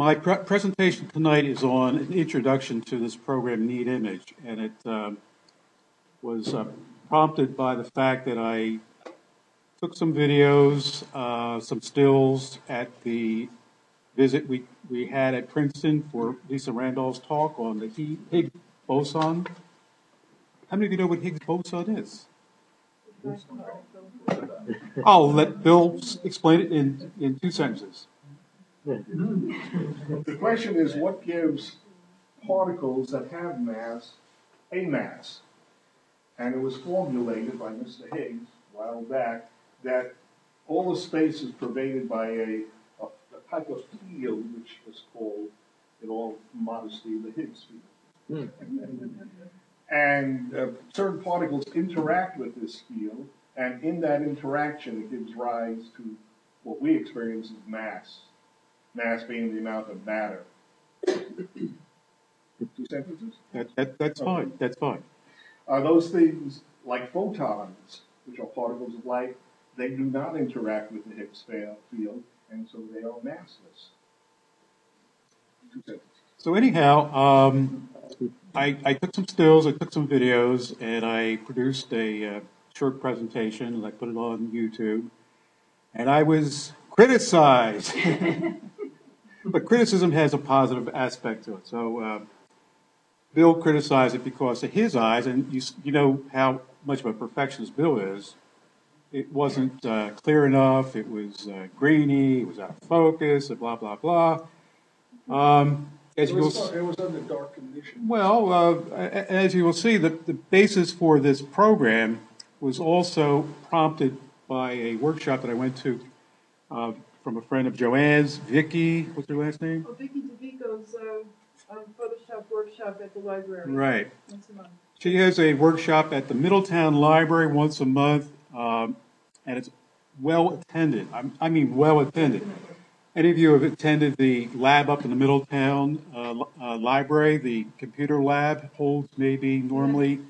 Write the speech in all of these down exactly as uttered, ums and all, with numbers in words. My pre presentation tonight is on an introduction to this program, Neat Image, and it um, was uh, prompted by the fact that I took some videos, uh, some stills at the visit we, we had at Princeton for Lisa Randolph's talk on the Higgs boson. How many of you know what Higgs boson is? I'll let Bill explain it in, in two sentences. The question is, what gives particles that have mass a mass? And it was formulated by Mister Higgs a while back that all the space is pervaded by a, a, a type of field which is called, in all modesty, the Higgs field. And uh, certain particles interact with this field, and in that interaction it gives rise to what we experience as mass. Mass being the amount of matter. Two sentences? That, that, that's okay. Fine. That's fine. Uh, those things, like photons, which are particles of light, they do not interact with the Higgs field, and so they are massless. Two sentences. So anyhow, um, I, I took some stills, I took some videos, and I produced a uh, short presentation, and I put it on YouTube. And I was criticized. But criticism has a positive aspect to it. So uh, Bill criticized it because of his eyes, and you, you know how much of a perfectionist Bill is. It wasn't uh, clear enough. It was uh, grainy. It was out of focus, and blah, blah, blah. Um, as it, was, you will, it was under dark conditions. Well, uh, as you will see, the, the basis for this program was also prompted by a workshop that I went to uh, from a friend of Joanne's, Vicki, what's her last name? Oh, Vicki DeVico's uh, um, Photoshop workshop at the library. Right. Once a month. She has a workshop at the Middletown Library once a month, um, and it's well attended. I'm, I mean well attended. Any of you have attended the lab up in the Middletown uh, uh, Library? The computer lab holds maybe normally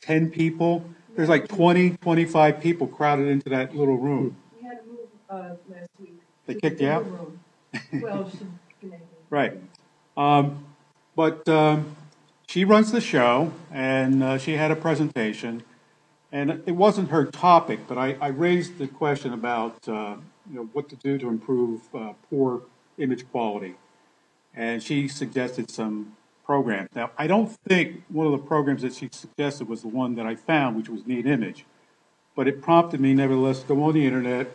ten people. There's like twenty, twenty-five people crowded into that little room. We had to move uh, last week. They kicked you out? Well, right. Um, but um, she runs the show, and uh, she had a presentation. And it wasn't her topic, but I, I raised the question about uh, you know, what to do to improve uh, poor image quality. And she suggested some programs. Now, I don't think one of the programs that she suggested was the one that I found, which was Neat Image. But it prompted me, nevertheless, to go on the Internet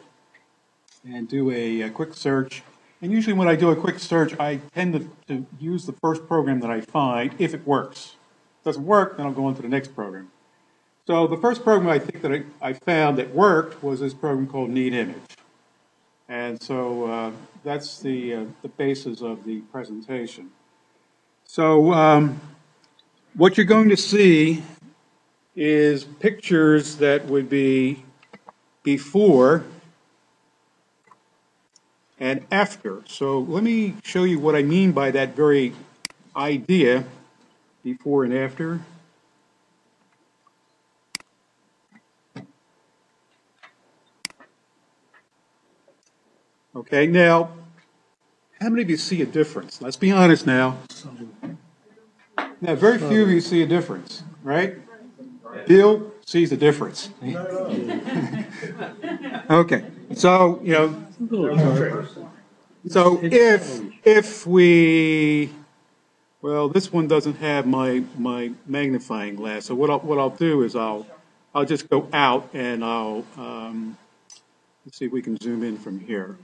and do a, a quick search. And usually when I do a quick search, I tend to, to use the first program that I find, if it works. If it doesn't work, then I'll go on to the next program. So the first program I think that I, I found that worked was this program called Neat Image. And so uh, that's the, uh, the basis of the presentation. So um, what you're going to see is pictures that would be before and after. So let me show you what I mean by that very idea, before and after. Okay, now, how many of you see a difference? Let's be honest now. Now, very few of you see a difference, right? Bill sees a difference. Okay, so, you know, so if if we, well, this one doesn't have my my magnifying glass. So what I'll, what I'll do is I'll I'll just go out and I'll um, let's see if we can zoom in from here.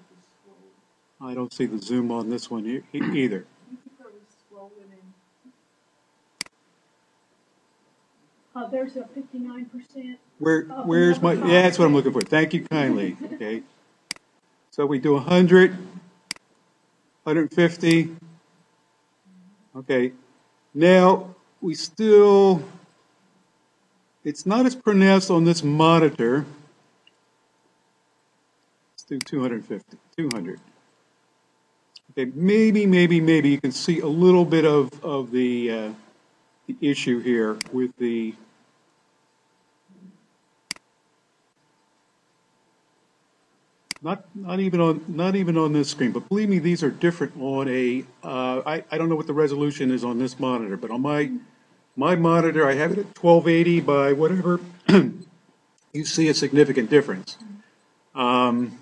I don't see the zoom on this one e either. Uh, there's a fifty-nine percent. Where where's my? Yeah, that's what I'm looking for. Thank you kindly. Okay. So we do one hundred, one fifty. Okay. Now, we still, it's not as pronounced on this monitor. Let's do two hundred fifty, two hundred. Okay, maybe, maybe, maybe you can see a little bit of, of the, uh, the issue here with the, Not not even on not even on this screen, but believe me, these are different on a. Uh, I I don't know what the resolution is on this monitor, but on my my monitor, I have it at twelve eighty by whatever. You see a significant difference. Um,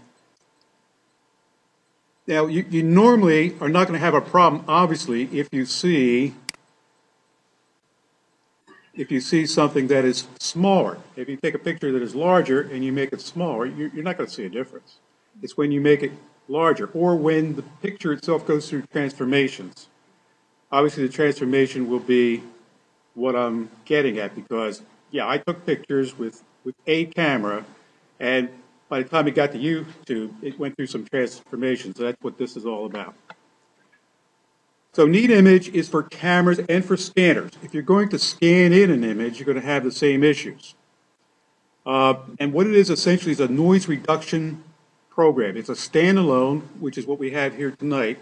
now you you normally are not going to have a problem, obviously, if you see. If you see something that is smaller, if you take a picture that is larger and you make it smaller, you're, you're not going to see a difference. It's when you make it larger or when the picture itself goes through transformations. Obviously, the transformation will be what I'm getting at because, yeah, I took pictures with, with a camera, and by the time it got to YouTube, it went through some transformations. So that's what this is all about. So Neat Image is for cameras and for scanners. If you're going to scan in an image, you're going to have the same issues. Uh, and what it is essentially is a noise reduction program. It's a standalone, which is what we have here tonight,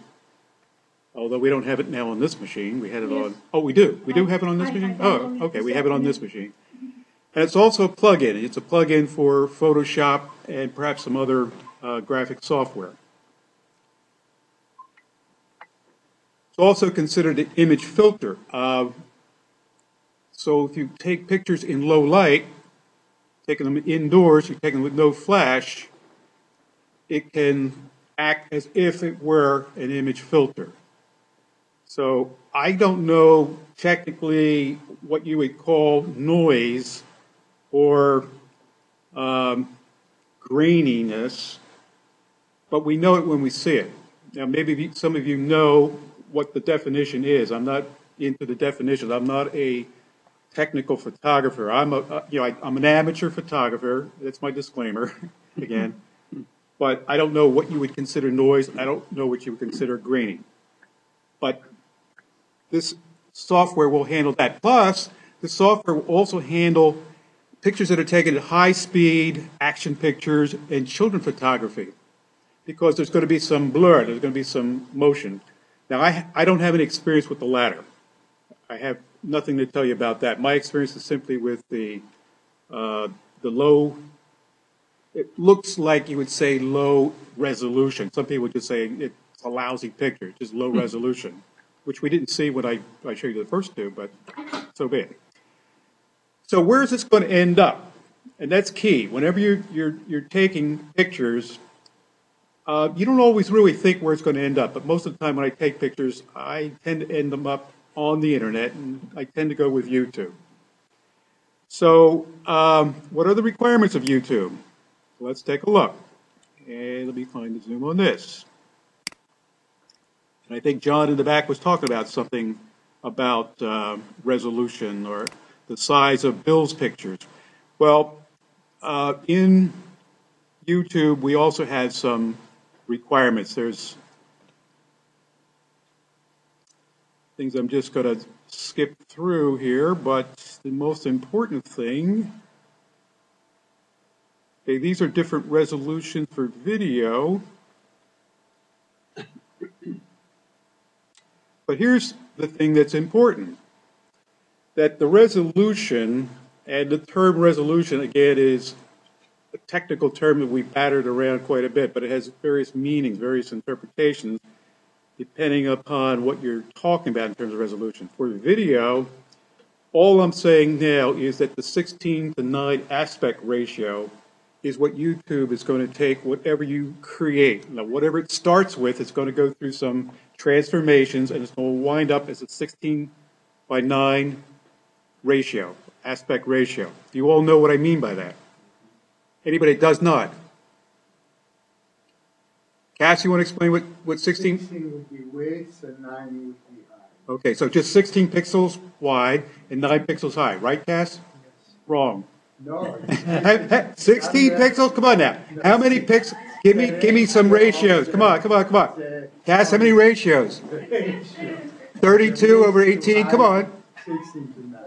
although we don't have it now on this machine. We had it yes. on, oh, we do. We do have it on this I, machine? I, I oh, okay, we have it on this machine. And it's also a plug-in. It's a plug-in for Photoshop and perhaps some other uh, graphic software. Also considered an image filter. Uh, so if you take pictures in low light, taking them indoors, you're taking them with no flash, it can act as if it were an image filter. So I don't know technically what you would call noise or um, graininess, but we know it when we see it. Now maybe some of you know what the definition is. I'm not into the definitions. I'm not a technical photographer. I'm a, you know, I, I'm an amateur photographer. That's my disclaimer, again. But I don't know what you would consider noise. I don't know what you would consider graining. But this software will handle that. Plus, the software will also handle pictures that are taken at high speed, action pictures, and children photography, because there's going to be some blur. There's going to be some motion. Now, I, I don't have any experience with the latter. I have nothing to tell you about that. My experience is simply with the, uh, the low, it looks like you would say low resolution. Some people would just say it's a lousy picture, it's just low resolution, which we didn't see when I, I showed you the first two, but so be it. So where is this going to end up? And that's key. Whenever you're, you're, you're taking pictures, Uh, you don't always really think where it's going to end up, but most of the time when I take pictures, I tend to end them up on the internet, and I tend to go with YouTube. So um, what are the requirements of YouTube? Let's take a look. And let me find the zoom on this. And I think John in the back was talking about something about uh, resolution or the size of Bill's pictures. Well, uh, in YouTube, we also have some requirements. There's things I'm just going to skip through here, but the most important thing, okay, these are different resolutions for video. But here's the thing that's important, that the resolution, and the term resolution again is a technical term that we battered around quite a bit, but it has various meanings, various interpretations, depending upon what you're talking about in terms of resolution. For video, all I'm saying now is that the sixteen to nine aspect ratio is what YouTube is going to take whatever you create. Now, whatever it starts with, it's going to go through some transformations, and it's going to wind up as a sixteen by nine ratio, aspect ratio. You all know what I mean by that. Anybody does not. Cass, you want to explain what, what sixteen? sixteen would be width and nine would be high. Okay, so just sixteen pixels wide and nine pixels high, right, Cass? Yes. Wrong. No. sixteen pixels? Come on now. No, how many pixels? Give me, give me some ratios. Come on, come on, come on. Cass, how many ratios? thirty-two over eighteen. Come on. sixteen to nine.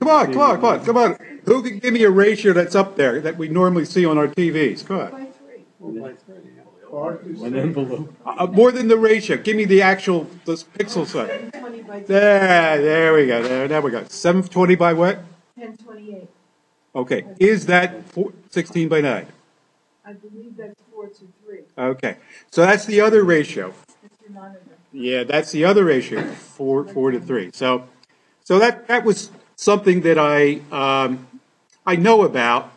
Come on, come on, come on, come on. Who can give me a ratio that's up there that we normally see on our T Vs? Go ahead. Uh, more than the ratio. Give me the actual this pixel size. There, there we go. There, there we go. seven twenty by what? ten twenty-eight. Okay. Is that sixteen by nine? I believe that's four to three. Okay. So that's the other ratio. Yeah, that's the other ratio, four, four to three. So, so that, that was something that I, um, I know about.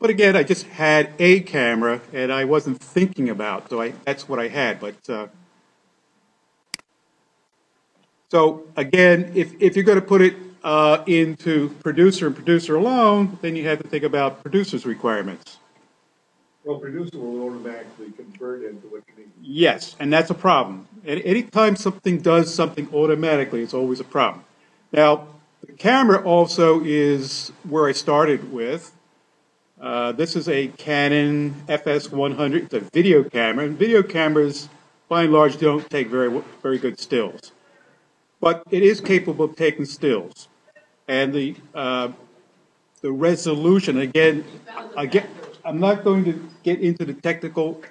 But again, I just had a camera, and I wasn't thinking about, so I, that's what I had. But uh, so again, if, if you're going to put it uh, into producer and producer alone, then you have to think about producer's requirements. Well, producer will automatically convert into what you need. Yes, and that's a problem. At any time something does something automatically, it's always a problem. Now, the camera also is where I started with. Uh, this is a Canon F S one hundred. It's a video camera, and video cameras, by and large, don't take very very good stills. But it is capable of taking stills, and the uh, the resolution again, again. I'm not going to get into the technical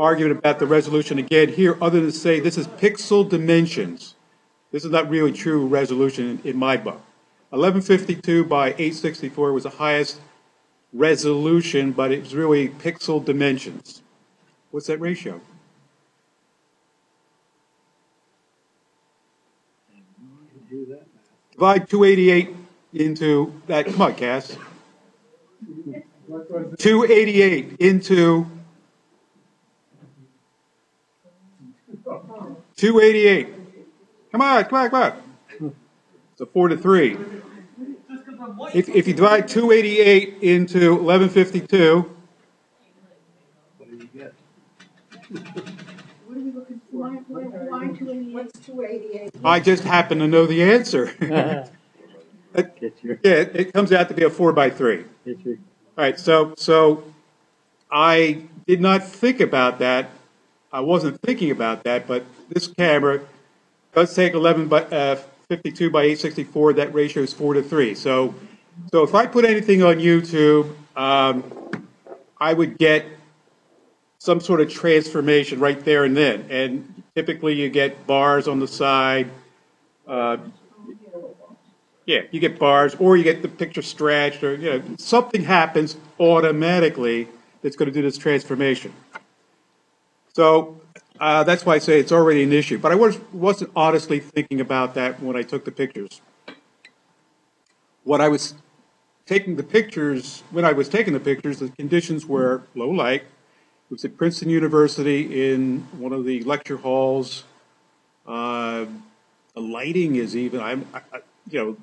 argument about the resolution again here, other than to say this is pixel dimensions. This is not really true resolution in, in my book. eleven fifty-two by eight sixty-four was the highest resolution, but it was really pixel dimensions. What's that ratio? Divide two eighty-eight into that. Come on, Cass. two eighty-eight into two eighty-eight. Come on, come on, come on. It's a four to three. If, if you divide two eighty-eight into eleven fifty-two, what do you get? What are we looking for? Why two eighty-eight? What's two eighty-eight? I just happen to know the answer. it, yeah, it comes out to be a four by three. All right, so so I did not think about that. I wasn't thinking about that, but this camera does take eleven by fifty-two by eight sixty-four. That ratio is four to three. So so if I put anything on YouTube, um, I would get some sort of transformation right there and then. And typically, you get bars on the side. Uh, Yeah, you get bars, or you get the picture stretched, or you know something happens automatically that's going to do this transformation. So uh, that's why I say it's already an issue. But I was, wasn't honestly thinking about that when I took the pictures. What I was taking the pictures when I was taking the pictures, the conditions were low light. It was at Princeton University in one of the lecture halls. Uh, the lighting is even. I'm, I, I, you know.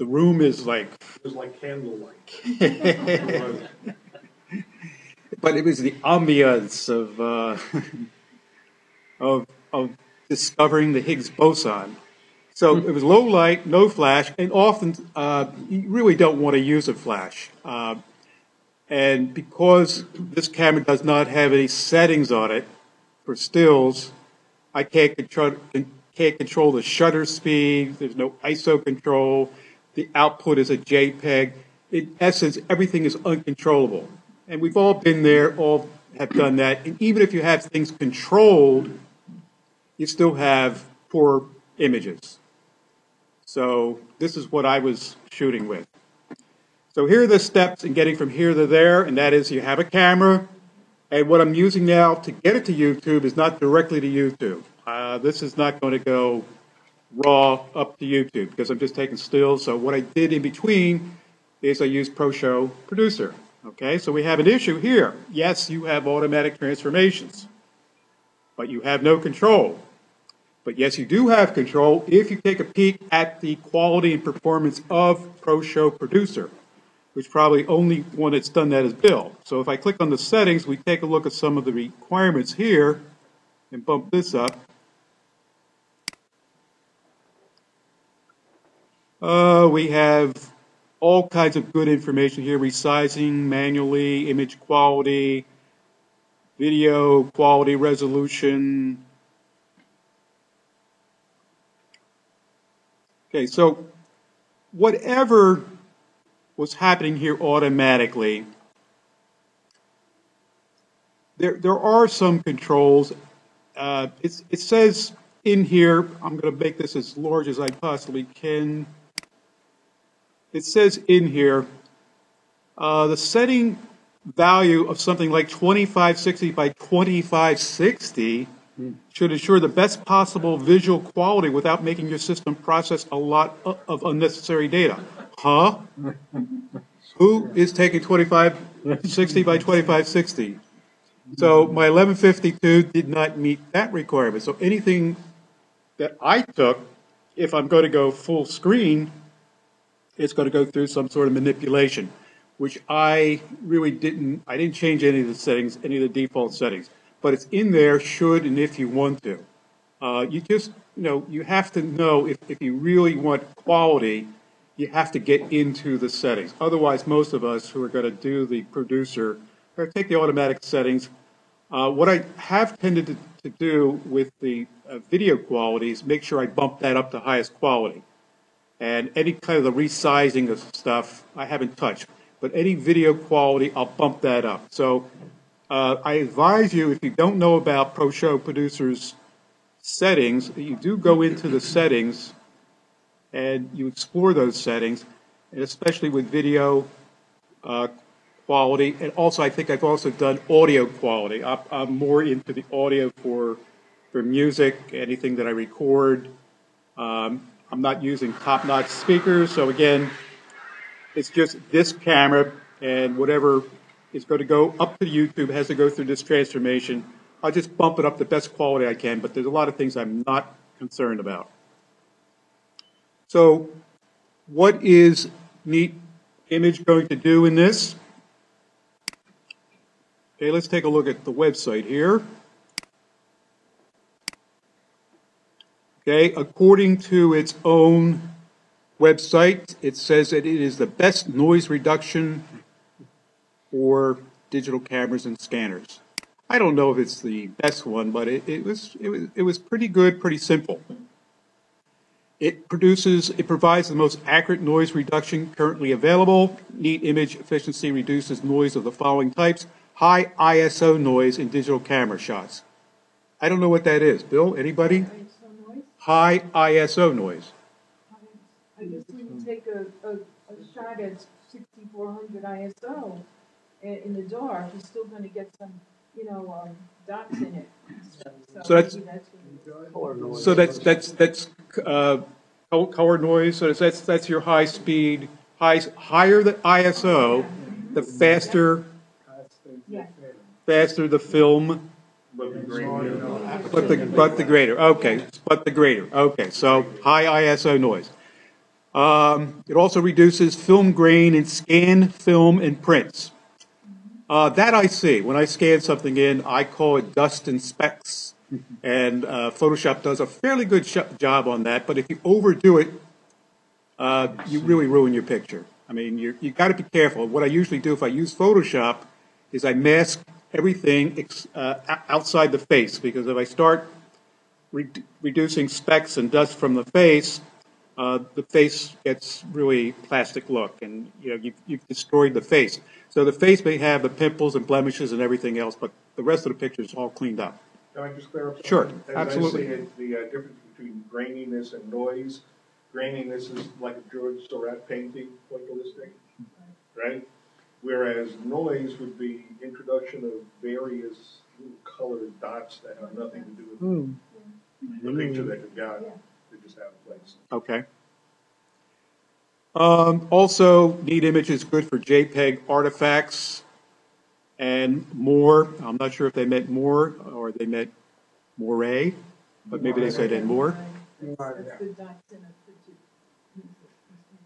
The room is like... It was like candlelight. But it was the ambiance of, uh, of, of discovering the Higgs boson. So it was low light, no flash, and often uh, you really don't want to use a flash. Uh, and because this camera does not have any settings on it for stills, I can't control, can't control the shutter speed, there's no I S O control. The output is a JPEG. In essence, everything is uncontrollable. And we've all been there, all have done that. And even if you have things controlled, you still have poor images. So this is what I was shooting with. So here are the steps in getting from here to there, and that is you have a camera. And what I'm using now to get it to YouTube is not directly to YouTube. Uh, this is not going to go raw up to YouTube because I'm just taking stills. So what I did in between is I used ProShow Producer. Okay, so we have an issue here. Yes, you have automatic transformations, but you have no control. But yes, you do have control if you take a peek at the quality and performance of ProShow Producer, which probably only one that's done that is Bill. So if I click on the settings, we take a look at some of the requirements here and bump this up. Uh, we have all kinds of good information here, resizing manually, image quality, video quality, resolution. Okay, so whatever was happening here automatically, there, there are some controls. Uh, it's, it says in here, I'm going to make this as large as I possibly can. It says in here, uh, the setting value of something like twenty-five sixty by twenty-five sixty should ensure the best possible visual quality without making your system process a lot of unnecessary data. Huh? Who is taking twenty-five sixty by twenty-five sixty? So my eleven fifty-two did not meet that requirement. So anything that I took, if I'm going to go full screen, it's going to go through some sort of manipulation, which I really didn't, I didn't change any of the settings, any of the default settings. But it's in there should and if you want to. Uh, you just, you know, you have to know if, if you really want quality, you have to get into the settings. Otherwise, most of us who are going to do the producer or take the automatic settings, uh, what I have tended to, to do with the uh, video quality is make sure I bump that up to highest quality. And any kind of the resizing of stuff, I haven't touched. But any video quality, I'll bump that up. So Uh, I advise you, if you don't know about ProShow Producer's settings, you do go into the settings and you explore those settings, and especially with video uh, quality. And also, I think I've also done audio quality. I'm, I'm more into the audio for, for music, anything that I record. Um, I'm not using top-notch speakers. So again, it's just this camera and whatever is going to go up to YouTube, has to go through this transformation. I'll just bump it up the best quality I can, but there's a lot of things I'm not concerned about. So what is Neat Image going to do in this? Okay, let's take a look at the website here. Okay, according to its own website, it says that it is the best noise reduction for digital cameras and scanners. I don't know if it's the best one, but it, it was it was it was pretty good, pretty simple. It produces it provides the most accurate noise reduction currently available. Neat Image efficiency reduces noise of the following types: high I S O noise in digital camera shots. I don't know what that is, Bill. Anybody? High I S O noise. I just didn't take a, a, a shot at sixty-four hundred I S O. In the dark, you're still going to get some, you know, um, dots in it. So, so, so that's, that's color noise. So that's that's that's uh, color noise. So that's that's your high speed. High, higher the I S O, the faster, yeah. faster the film. But the greater. But the, but the greater. Okay, but the greater. Okay, so high I S O noise. Um, it also reduces film grain in scan film and prints. Uh, that I see. When I scan something in, I call it dust and specks, and uh, Photoshop does a fairly good sh job on that, but if you overdo it, uh, you really ruin your picture. I mean, you're, you've got to be careful. What I usually do if I use Photoshop is I mask everything ex uh, outside the face, because if I start re reducing specks and dust from the face, uh, the face gets really plastic look, and you know, you've, you've destroyed the face. So the face may have the pimples and blemishes and everything else, but the rest of the picture is all cleaned up. Can I just clarify? Sure, As absolutely. I see it, the uh, difference between graininess and noise. Graininess is like a George Seurat painting, like this thing, right? Whereas noise would be introduction of various little colored dots that have nothing to do with mm. the picture that you've got. Yeah. They just out of place. Okay. Um, also, Neat Image is good for JPEG artifacts and more. I'm not sure if they meant more or they meant moire, but maybe they said and more.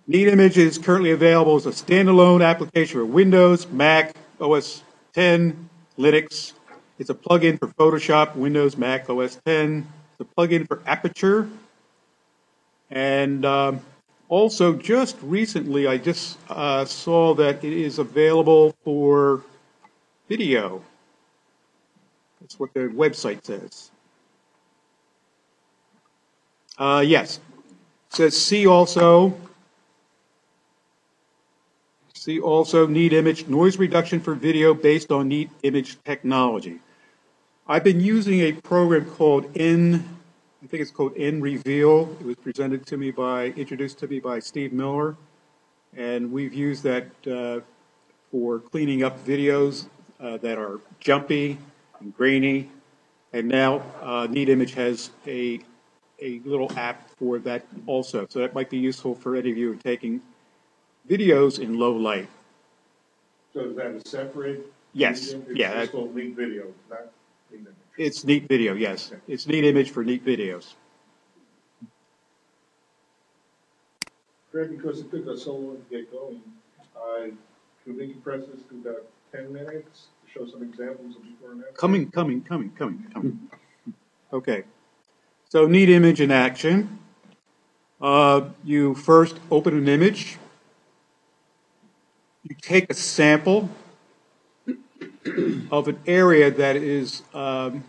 Neat Image is currently available as a standalone application for Windows, Mac, O S ten, Linux. It's a plugin for Photoshop, Windows, Mac, O S ten. It's a plugin for Aperture. And Um, also, just recently, I just uh, saw that it is available for video. That's what their website says. Uh, yes. It says, see also, see also Neat Image noise reduction for video based on Neat Image technology. I've been using a program called N I think it's called N Reveal. It was presented to me by, introduced to me by Steve Miller, and we've used that uh, for cleaning up videos uh, that are jumpy and grainy. And now uh, Neat Image has a, a little app for that also. So that might be useful for any of you taking videos in low light. So is that a separate? Yes. It's yeah. It's called Neat Video, not Neat Image. It's Neat Video, yes. Okay. It's Neat Image for Neat Videos. Greg, because it took us so long to get going, uh, could we compress this to about ten minutes to show some examples of before and after? Coming, coming, coming, coming, coming. Okay. So Neat Image in action. Uh, you first open an image. You take a sample of an area that is um,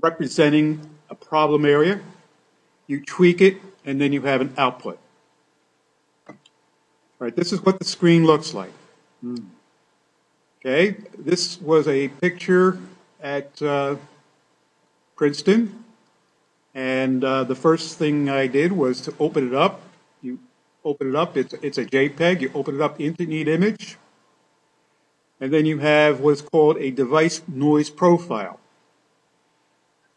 representing a problem area. You tweak it, and then you have an output. All right, this is what the screen looks like. Mm. Okay, this was a picture at uh, Princeton, and uh, the first thing I did was to open it up. You open it up, it's, it's a JPEG, you open it up into Neat Image, and then you have what's called a device noise profile.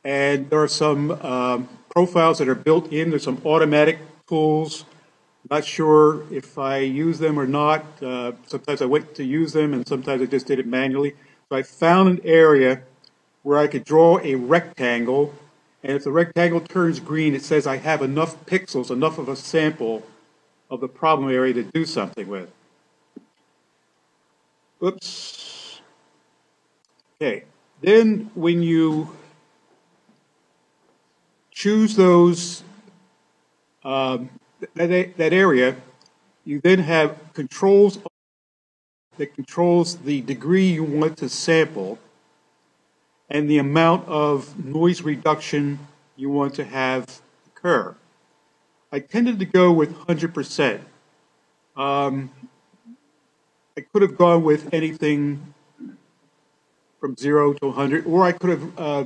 And there are some um, profiles that are built in, there's some automatic tools. Not sure if I use them or not. Uh, sometimes I went to use them, and sometimes I just did it manually. So I found an area where I could draw a rectangle, and if the rectangle turns green, it says I have enough pixels, enough of a sample of the problem area to do something with. Oops. Okay. Then when you choose those... Um, That, that area, you then have controls that controls the degree you want to sample and the amount of noise reduction you want to have occur. I tended to go with one hundred percent. Um, I could have gone with anything from zero to one hundred, or I could have uh,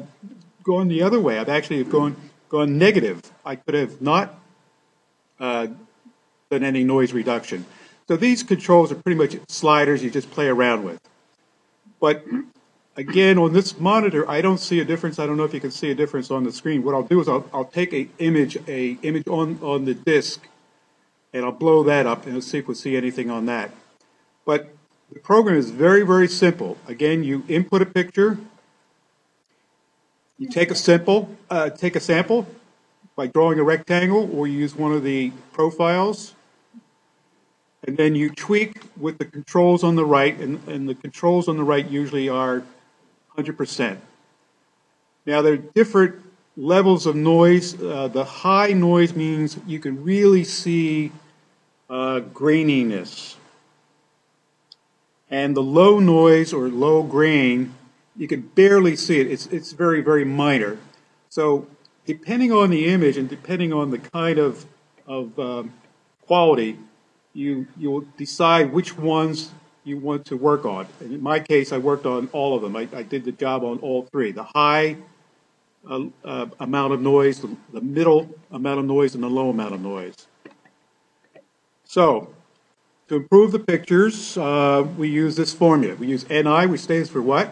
gone the other way. I've actually gone, gone negative. I could have not Uh, than any noise reduction. So these controls are pretty much sliders you just play around with. But again, on this monitor, I don't see a difference. I don't know if you can see a difference on the screen. What I'll do is I'll, I'll take an image, a image on, on the disk, and I'll blow that up and see if we'll see anything on that. But the program is very, very simple. Again, you input a picture, you take a sample, uh, take a sample, by drawing a rectangle, or you use one of the profiles, and then you tweak with the controls on the right, and, and the controls on the right usually are one hundred percent. Now, there are different levels of noise. Uh, the high noise means you can really see uh, graininess, and the low noise or low grain, you can barely see it. It's, it's very, very minor. So depending on the image and depending on the kind of, of um, quality, you you'll decide which ones you want to work on. And in my case, I worked on all of them. I, I did the job on all three. The high uh, uh, amount of noise, the, the middle amount of noise, and the low amount of noise. So, to improve the pictures, uh, we use this formula. We use N I, which stands for what?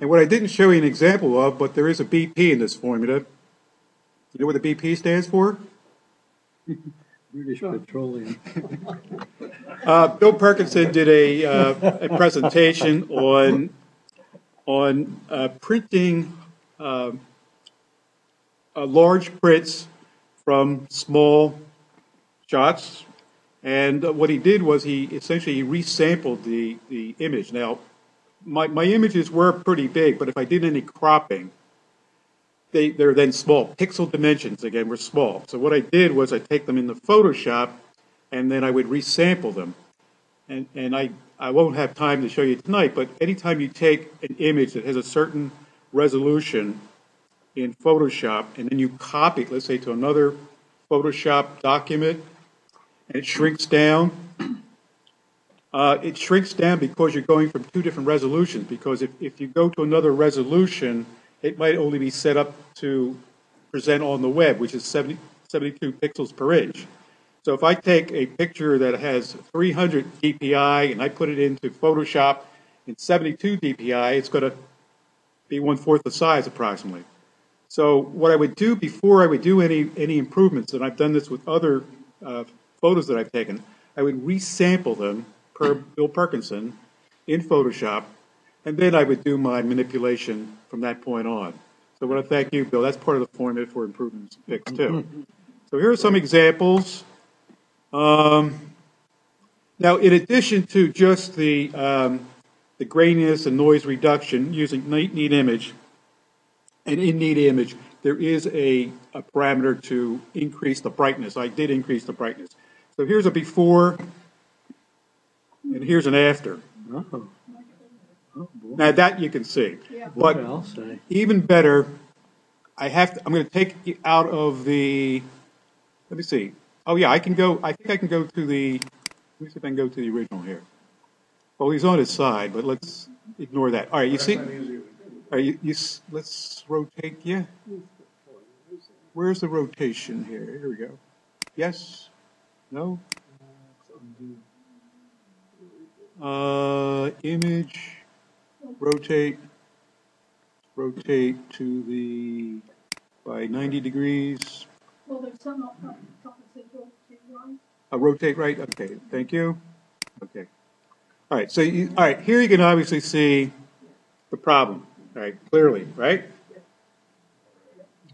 And what I didn't show you an example of, but there is a B P in this formula. You know what the B P stands for? British Petroleum. uh, Bill Perkinson did a, uh, a presentation on, on uh, printing uh, uh, large prints from small shots. And uh, what he did was he essentially resampled the, the image. Now, My, my images were pretty big, but if I did any cropping, they, they're then small. Pixel dimensions, again, were small. So what I did was I take them into Photoshop, and then I would resample them. And, and I, I won't have time to show you tonight, but anytime you take an image that has a certain resolution in Photoshop, and then you copy it, let's say, to another Photoshop document, and it shrinks down, Uh, it shrinks down because you're going from two different resolutions, because if, if you go to another resolution, it might only be set up to present on the web, which is seventy, seventy-two pixels per inch. So if I take a picture that has three hundred D P I and I put it into Photoshop in seventy-two D P I, it's going to be one-fourth the size approximately. So what I would do before I would do any, any improvements, and I've done this with other uh, photos that I've taken, I would resample them per Bill Perkinson in Photoshop, and then I would do my manipulation from that point on. So I want to thank you, Bill. That's part of the formula for improvements picks too. So here are some examples. Um, now, in addition to just the um, the graininess and noise reduction using Neat, Neat Image, and in Neat Image, there is a, a parameter to increase the brightness. I did increase the brightness. So here's a before, and here's an after. Oh. Oh, now that you can see, yeah. But even better, I have to, I'm going to take it out of the. Let me see. Oh yeah, I can go. I think I can go to the. Let me see if I can go to the original here. Well, he's on his side, but let's ignore that. All right, you see. All right, you, you let's rotate. Yeah. Where's the rotation here? Here we go. Yes. No. Uh, image, rotate, rotate to the, by ninety degrees. Well, there's some compensate rotate right. Uh, rotate right, okay, thank you. Okay. All right, so, you, all right, here you can obviously see the problem, right, clearly, right?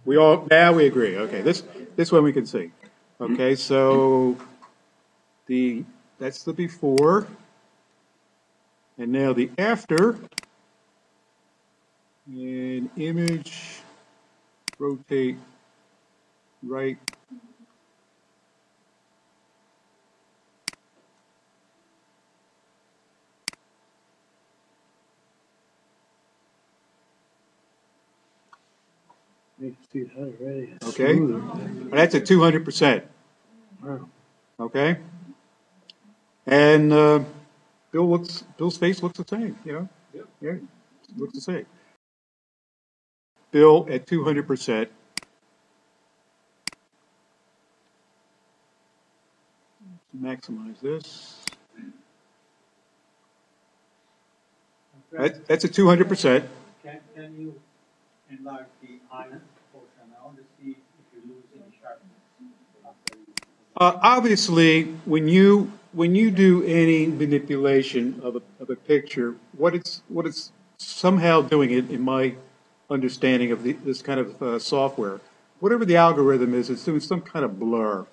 We all, now we agree, okay, this, this one we can see. Okay, so, the, that's the before. And now the after, and image, rotate, right. Okay, that's at two hundred percent. Wow. Okay, and uh, Bill looks, Bill's face looks the same, you know? Yep. Yeah, looks the same. Bill at two hundred percent. Maximize this. That, that's a two hundred percent. Can, can you enlarge the iron portion now to see if you lose any sharpness? Uh, obviously, when you... When you do any manipulation of a, of a picture, what it's, what it's somehow doing, it in my understanding of the, this kind of uh, software, whatever the algorithm is, it's doing some kind of blur.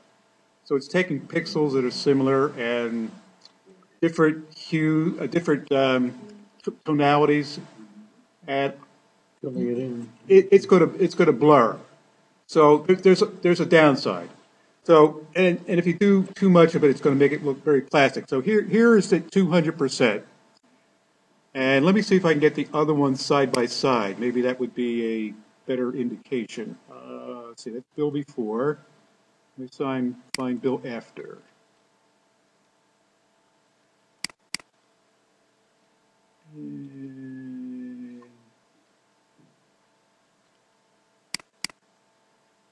So it's taking pixels that are similar and different hue, uh, different um, tonalities, and it, it's going to it's going to blur. So there's a, there's a downside. So, and, and if you do too much of it, it's going to make it look very plastic. So here, here is the two hundred percent. And let me see if I can get the other one side by side. Maybe that would be a better indication. Uh, let's see, that's Bill before. Let me find Bill after. And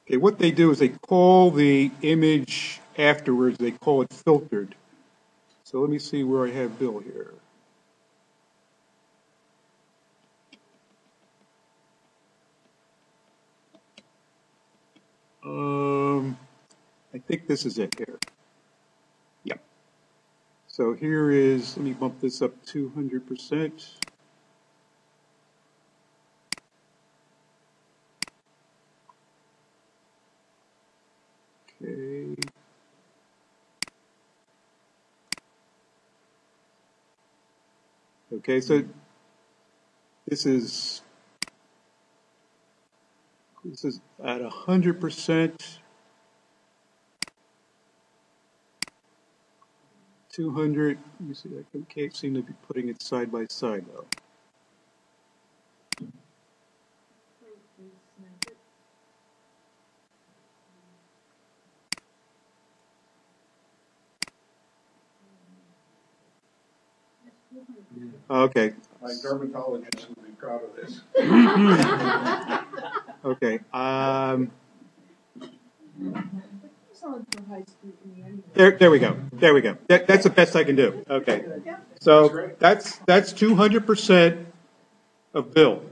okay, what they do is they call the image afterwards, they call it filtered. So let me see where I have Bill here. Um, I think this is it here. Yep. So here is, let me bump this up two hundred percent. Okay. Okay, so this is this is at a hundred percent, two hundred. You see, I can't seem to be putting it side by side though. Okay. My dermatologist would be proud of this. Okay. Um, solid for high scrutiny anyway. There, there we go. There we go. That, that's the best I can do. Okay. So that's that's two hundred percent of Bill.